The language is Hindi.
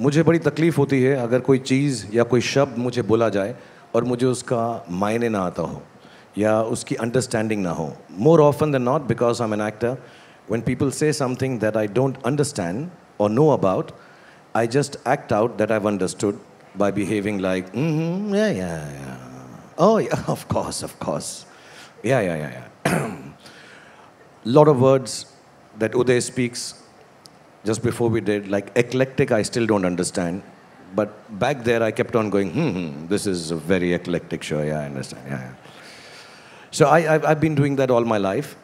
मुझे बड़ी तकलीफ़ होती है अगर कोई चीज़ या कोई शब्द मुझे बोला जाए और मुझे उसका मायने ना आता हो या उसकी अंडरस्टैंडिंग ना हो। More often than not, because I am an actor, when people say something that I don't understand or know about, I just act out that I have understood by behaving like oh of course yeah lot of words that Uday speaks just before we did, like eclectic, I still don't understand. But back there, I kept on going, this is a very eclectic show, yeah, I understand, yeah. So I've been doing that all my life.